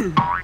Woo!